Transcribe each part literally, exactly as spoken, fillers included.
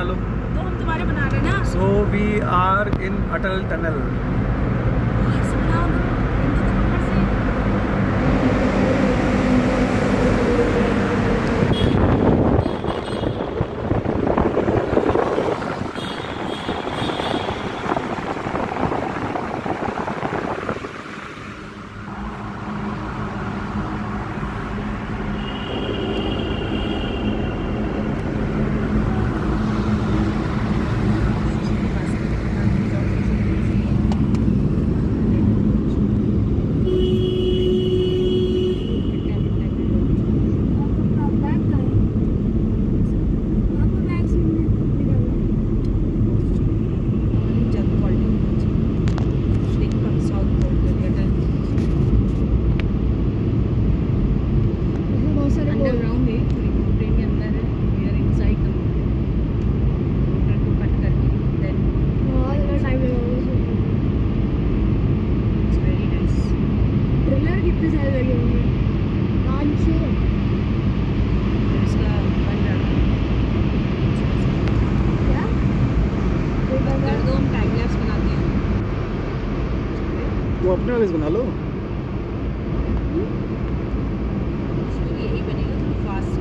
Hello. So we are in Atal Tunnel. वो अपने वाले से बना लो। तो यही बनेगा तो फास्ट।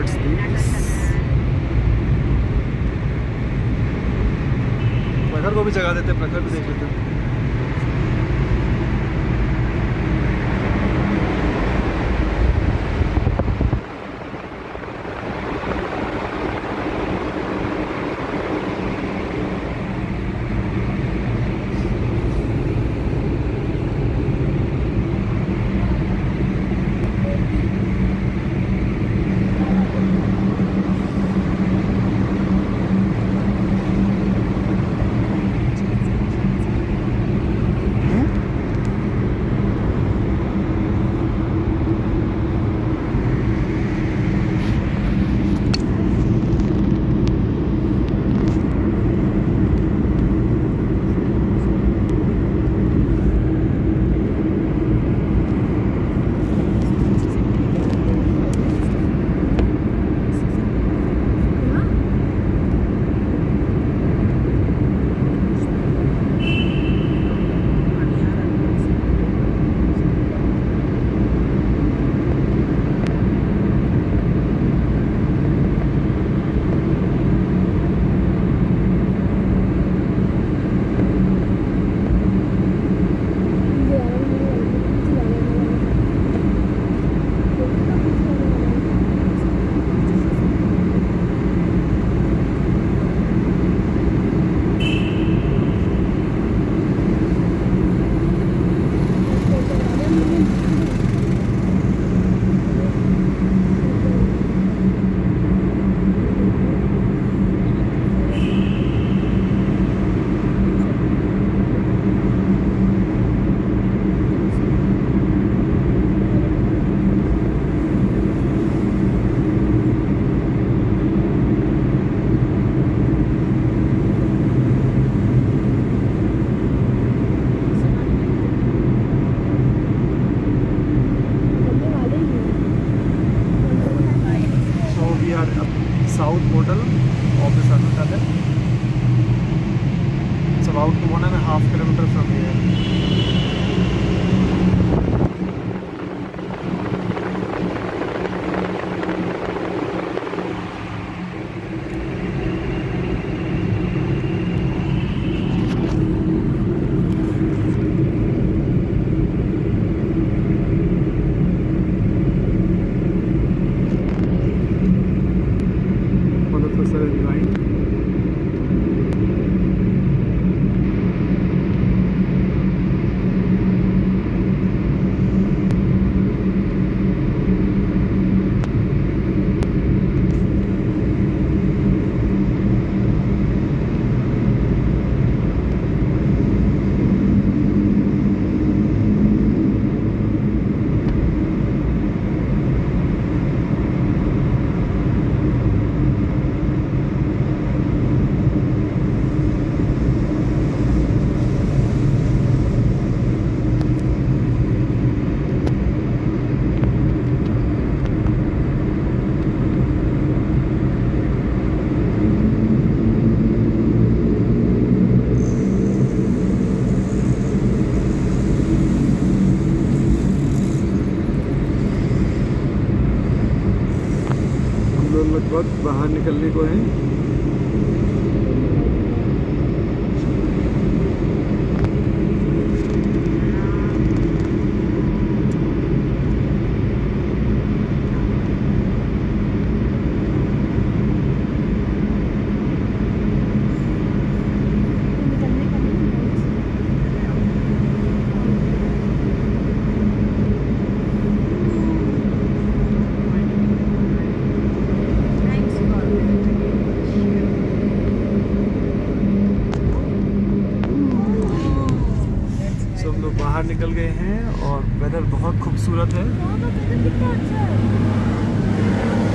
towards these. प्रखर को भी जगा देते हैं, प्रखर भी देख लेते हैं. South portal of the Atal Tunnel. It's about one and a half kilometer from लगभग बाहर निकलने को है. बाहर निकल गए हैं और वेदर बहुत खूबसूरत है.